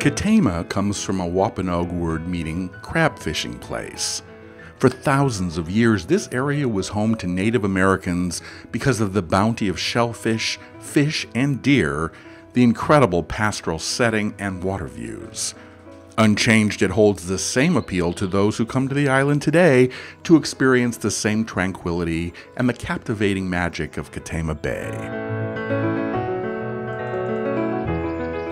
Katama comes from a Wampanoag word meaning crab fishing place. For thousands of years, this area was home to Native Americans because of the bounty of shellfish, fish, and deer, the incredible pastoral setting, and water views. Unchanged, it holds the same appeal to those who come to the island today to experience the same tranquility and the captivating magic of Katama Bay.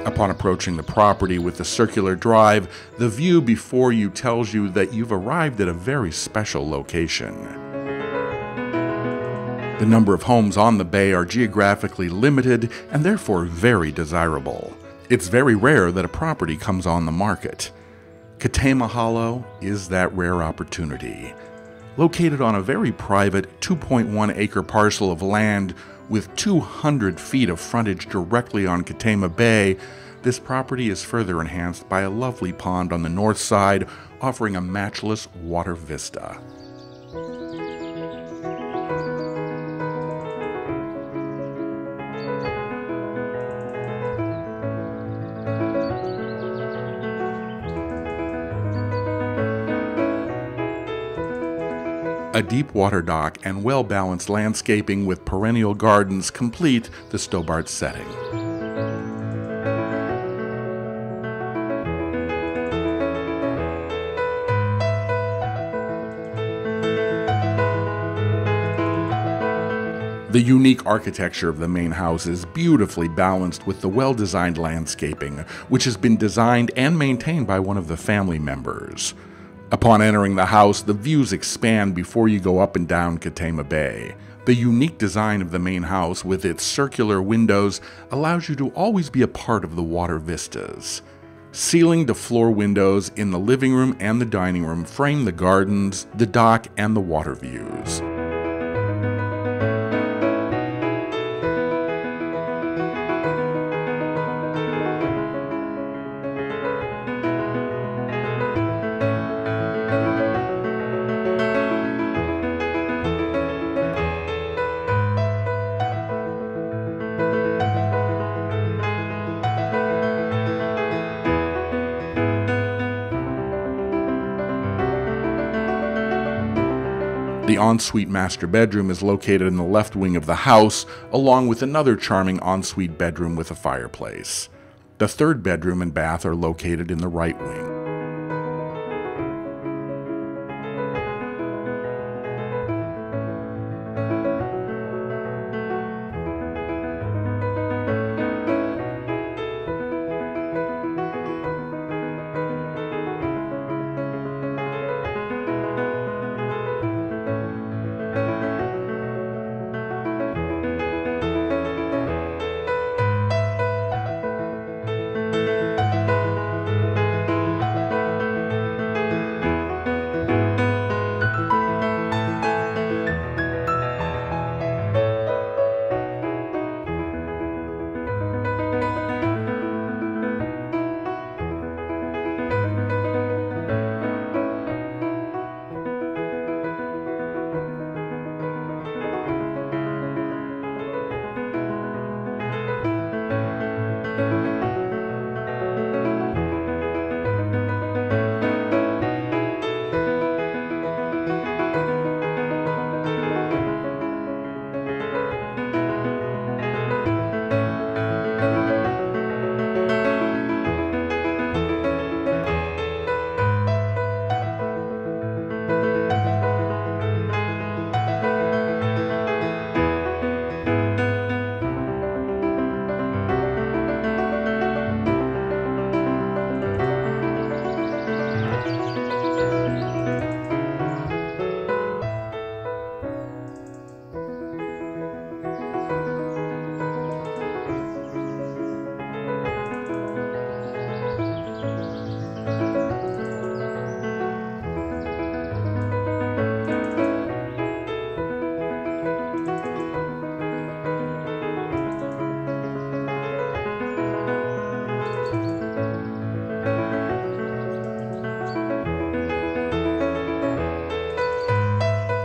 Upon approaching the property with the circular drive, the view before you tells you that you've arrived at a very special location. The number of homes on the bay are geographically limited and therefore very desirable. It's very rare that a property comes on the market. Katama Hollow is that rare opportunity. Located on a very private 2.1-acre parcel of land with 200 feet of frontage directly on Katama Bay, this property is further enhanced by a lovely pond on the north side, offering a matchless water vista. A deep water dock and well-balanced landscaping with perennial gardens complete the Stobart setting. The unique architecture of the main house is beautifully balanced with the well-designed landscaping, which has been designed and maintained by one of the family members. Upon entering the house, the views expand before you go up and down Katama Bay. The unique design of the main house with its circular windows allows you to always be a part of the water vistas. Ceiling to floor windows in the living room and the dining room frame the gardens, the dock, and the water views. The ensuite master bedroom is located in the left wing of the house, along with another charming ensuite bedroom with a fireplace. The third bedroom and bath are located in the right wing.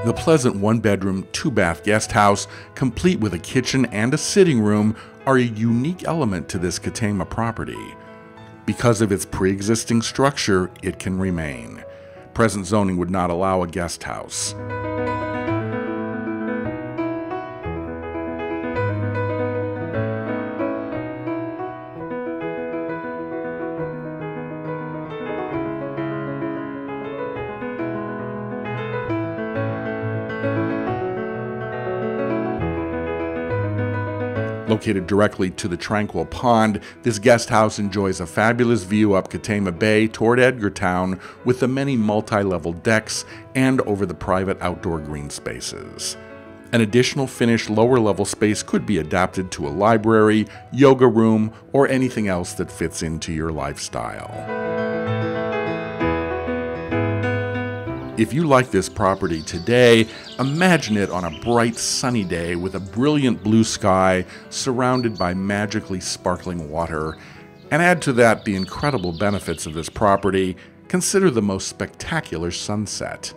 The pleasant one-bedroom, two-bath guest house, complete with a kitchen and a sitting room, are a unique element to this Katama property. Because of its pre-existing structure, it can remain. Present zoning would not allow a guest house. Located directly to the tranquil pond, this guest house enjoys a fabulous view up Katama Bay toward Edgartown with the many multi-level decks and over the private outdoor green spaces. An additional finished lower-level space could be adapted to a library, yoga room, or anything else that fits into your lifestyle. If you like this property today, imagine it on a bright sunny day with a brilliant blue sky surrounded by magically sparkling water. And add to that the incredible benefits of this property. Consider the most spectacular sunset.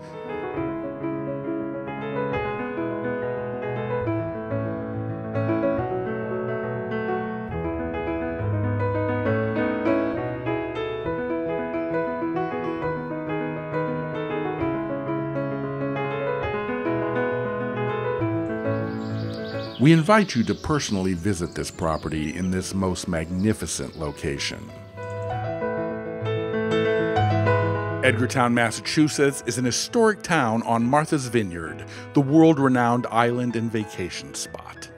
We invite you to personally visit this property in this most magnificent location. Edgartown, Massachusetts is an historic town on Martha's Vineyard, the world-renowned island and vacation spot.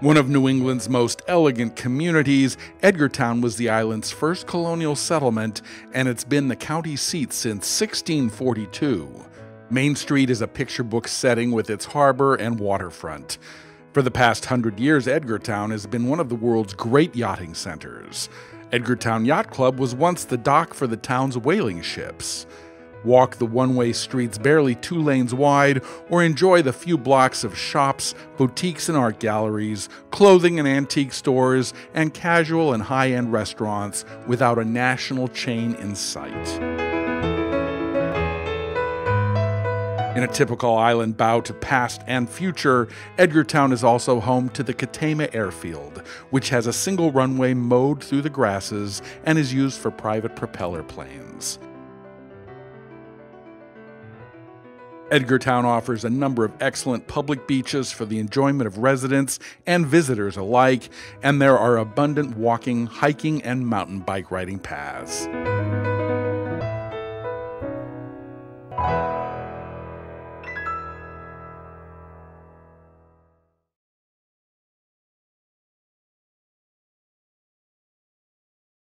One of New England's most elegant communities, Edgartown was the island's first colonial settlement, and it's been the county seat since 1642. Main Street is a picture book setting with its harbor and waterfront. For the past 100 years, Edgartown has been one of the world's great yachting centers. Edgartown Yacht Club was once the dock for the town's whaling ships. Walk the one-way streets barely 2 lanes wide, or enjoy the few blocks of shops, boutiques and art galleries, clothing and antique stores, and casual and high-end restaurants without a national chain in sight. In a typical island bow to past and future, Edgartown is also home to the Katama Airfield, which has a single runway mowed through the grasses and is used for private propeller planes. Edgartown offers a number of excellent public beaches for the enjoyment of residents and visitors alike, and there are abundant walking, hiking, and mountain bike riding paths.